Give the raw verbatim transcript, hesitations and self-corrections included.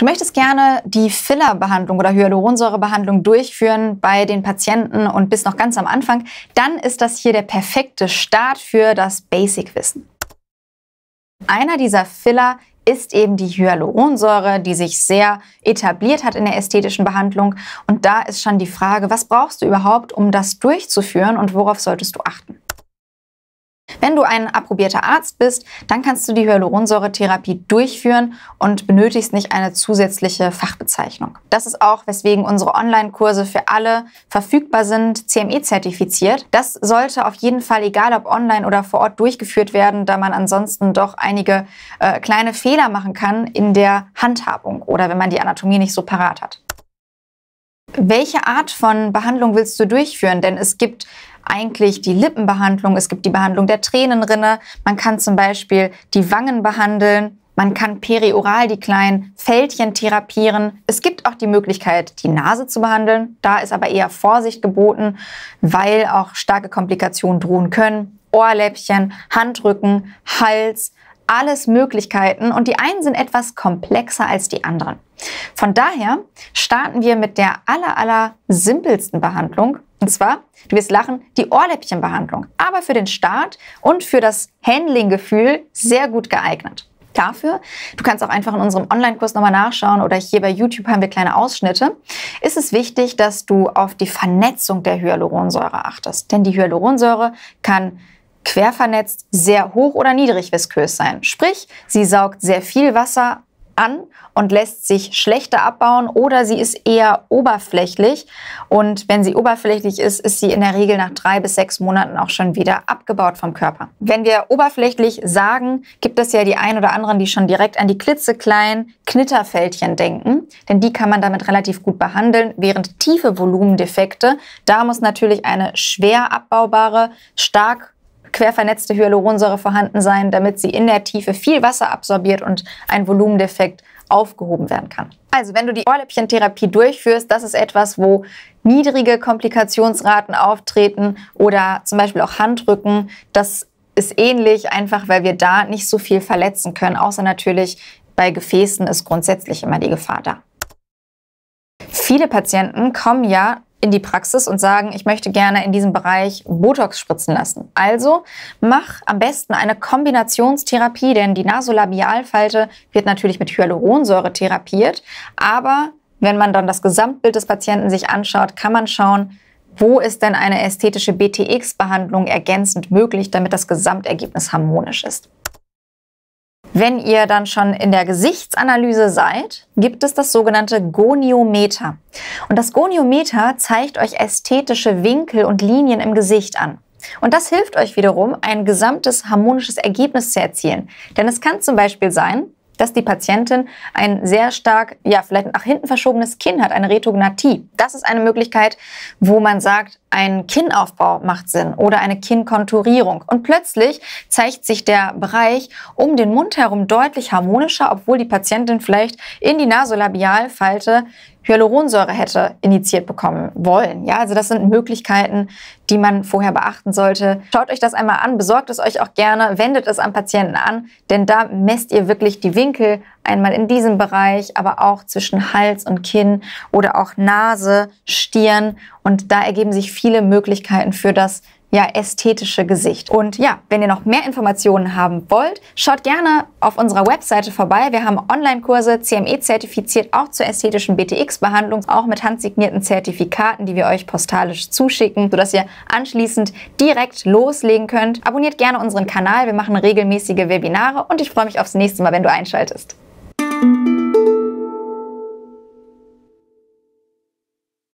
Du möchtest gerne die Fillerbehandlung oder Hyaluronsäurebehandlung durchführen bei den Patienten und bist noch ganz am Anfang, dann ist das hier der perfekte Start für das Basic-Wissen. Einer dieser Filler ist eben die Hyaluronsäure, die sich sehr etabliert hat in der ästhetischen Behandlung. Und da ist schon die Frage, was brauchst du überhaupt, um das durchzuführen und worauf solltest du achten? Wenn du ein approbierter Arzt bist, dann kannst du die Hyaluronsäure-Therapie durchführen und benötigst nicht eine zusätzliche Fachbezeichnung. Das ist auch, weswegen unsere Online-Kurse für alle verfügbar sind, C M E-zertifiziert. Das sollte auf jeden Fall, egal ob online oder vor Ort, durchgeführt werden, da man ansonsten doch einige äh, kleine Fehler machen kann in der Handhabung oder wenn man die Anatomie nicht so parat hat. Welche Art von Behandlung willst du durchführen? Denn es gibt eigentlich die Lippenbehandlung, es gibt die Behandlung der Tränenrinne, man kann zum Beispiel die Wangen behandeln, man kann perioral die kleinen Fältchen therapieren. Es gibt auch die Möglichkeit, die Nase zu behandeln, da ist aber eher Vorsicht geboten, weil auch starke Komplikationen drohen können. Ohrläppchen, Handrücken, Hals, alles Möglichkeiten und die einen sind etwas komplexer als die anderen. Von daher starten wir mit der aller, aller simpelsten Behandlung. Und zwar, du wirst lachen, die Ohrläppchenbehandlung, aber für den Start und für das Handling-Gefühl sehr gut geeignet. Dafür, du kannst auch einfach in unserem Online-Kurs nochmal nachschauen oder hier bei YouTube haben wir kleine Ausschnitte, ist es wichtig, dass du auf die Vernetzung der Hyaluronsäure achtest. Denn die Hyaluronsäure kann quervernetzt sehr hoch oder niedrig viskös sein. Sprich, sie saugt sehr viel Wasser an und lässt sich schlechter abbauen oder sie ist eher oberflächlich und wenn sie oberflächlich ist, ist sie in der Regel nach drei bis sechs Monaten auch schon wieder abgebaut vom Körper. Wenn wir oberflächlich sagen, gibt es ja die einen oder anderen, die schon direkt an die klitzekleinen Knitterfältchen denken, denn die kann man damit relativ gut behandeln, während tiefe Volumendefekte, da muss natürlich eine schwer abbaubare, stark quer vernetzte Hyaluronsäure vorhanden sein, damit sie in der Tiefe viel Wasser absorbiert und ein Volumendefekt aufgehoben werden kann. Also wenn du die Ohrläppchentherapie durchführst, das ist etwas, wo niedrige Komplikationsraten auftreten oder zum Beispiel auch Handrücken. Das ist ähnlich, einfach weil wir da nicht so viel verletzen können, außer natürlich bei Gefäßen ist grundsätzlich immer die Gefahr da. Viele Patienten kommen ja in die Praxis und sagen, ich möchte gerne in diesem Bereich Botox spritzen lassen. Also mach am besten eine Kombinationstherapie, denn die Nasolabialfalte wird natürlich mit Hyaluronsäure therapiert. Aber wenn man dann das Gesamtbild des Patienten sich anschaut, kann man schauen, wo ist denn eine ästhetische B T X-Behandlung ergänzend möglich, damit das Gesamtergebnis harmonisch ist. Wenn ihr dann schon in der Gesichtsanalyse seid, gibt es das sogenannte Goniometer. Und das Goniometer zeigt euch ästhetische Winkel und Linien im Gesicht an. Und das hilft euch wiederum, ein gesamtes harmonisches Ergebnis zu erzielen. Denn es kann zum Beispiel sein, dass die Patientin ein sehr stark, ja vielleicht nach hinten verschobenes Kinn hat, eine Retrognathie. Das ist eine Möglichkeit, wo man sagt, ein Kinnaufbau macht Sinn oder eine Kinnkonturierung. Und plötzlich zeigt sich der Bereich um den Mund herum deutlich harmonischer, obwohl die Patientin vielleicht in die Nasolabialfalte Hyaluronsäure hätte injiziert bekommen wollen. Ja, also das sind Möglichkeiten, die man vorher beachten sollte. Schaut euch das einmal an, besorgt es euch auch gerne, wendet es am Patienten an, denn da messt ihr wirklich die Winkel einmal in diesem Bereich, aber auch zwischen Hals und Kinn oder auch Nase, Stirn und da ergeben sich viele Möglichkeiten für das ja, ästhetische Gesicht. Und ja, wenn ihr noch mehr Informationen haben wollt, schaut gerne auf unserer Webseite vorbei. Wir haben Online-Kurse, C M E-zertifiziert, auch zur ästhetischen B T X-Behandlung, auch mit handsignierten Zertifikaten, die wir euch postalisch zuschicken, sodass ihr anschließend direkt loslegen könnt. Abonniert gerne unseren Kanal, wir machen regelmäßige Webinare und ich freue mich aufs nächste Mal, wenn du einschaltest.